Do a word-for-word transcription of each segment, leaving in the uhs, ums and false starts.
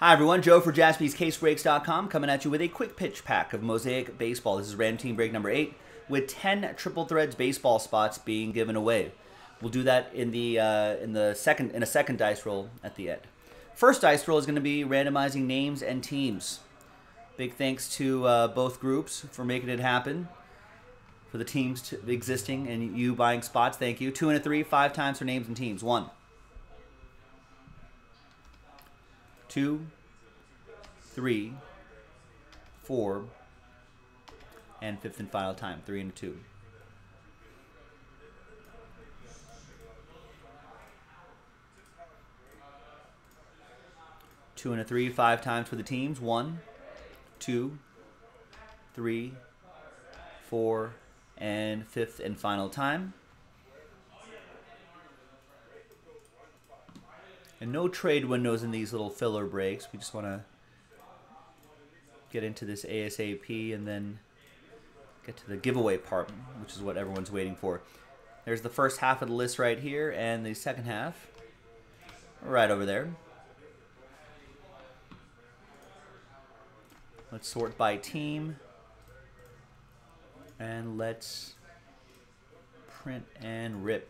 Hi everyone, Joe for Jaspys Case Breaks dot com coming at you with a quick pitch pack of Mosaic Baseball. This is random team break number eight with ten Triple Threads baseball spots being given away. We'll do that in the uh, in the second in a second dice roll at the end. First dice roll is going to be randomizing names and teams. Big thanks to uh, both groups for making it happen. For the teams to, existing and you buying spots, thank you. Two and a three, five times for names and teams. One. Two, three, four, and fifth and final time, three and two. Two and a three, five times for the teams. One, two, three, four, and fifth and final time. And no trade windows in these little filler breaks. We just want to get into this ASAP and then get to the giveaway part, which is what everyone's waiting for. There's the first half of the list right here and the second half right over there. Let's sort by team and let's print and rip.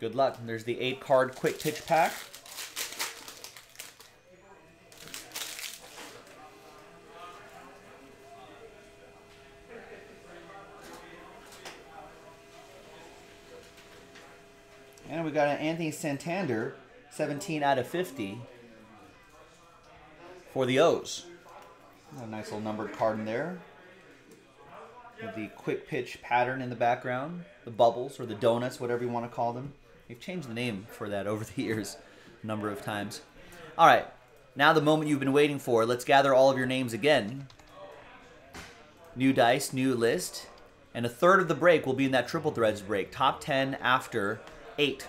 Good luck. And there's the eight card quick pitch pack. And we got an Anthony Santander, seventeen out of fifty for the O's. A nice little numbered card in there. With the quick pitch pattern in the background, the bubbles or the donuts, whatever you want to call them. They've changed the name for that over the years a number of times. All right, now the moment you've been waiting for. Let's gather all of your names again. New dice, new list. And a third of the break will be in that Triple Threads break. Top ten after eight.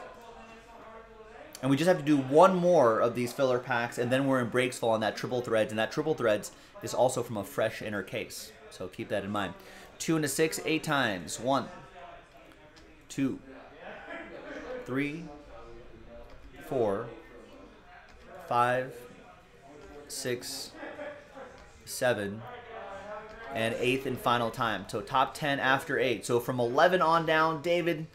And we just have to do one more of these filler packs, and then we're in breaks fall on that Triple Threads. And that Triple Threads is also from a fresh inner case. So keep that in mind. Two and a six, eight times. One, two, three, four, five, six, seven, and eighth and final time. So top ten after eight. So from eleven on down, David,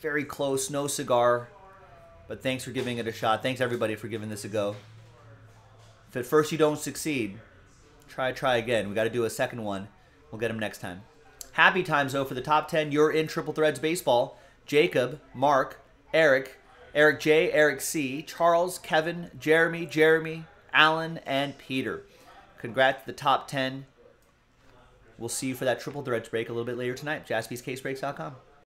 very close, no cigar, but thanks for giving it a shot. Thanks everybody for giving this a go. If at first you don't succeed, try, try again. We got to do a second one. We'll get them next time. Happy times though for the top ten. You're in Triple Threads Baseball. Jacob, Mark, Eric, Eric J, Eric C, Charles, Kevin, Jeremy, Jeremy, Alan, and Peter. Congrats to the top ten. We'll see you for that Triple Threads break a little bit later tonight. Jaspys Case Breaks dot com.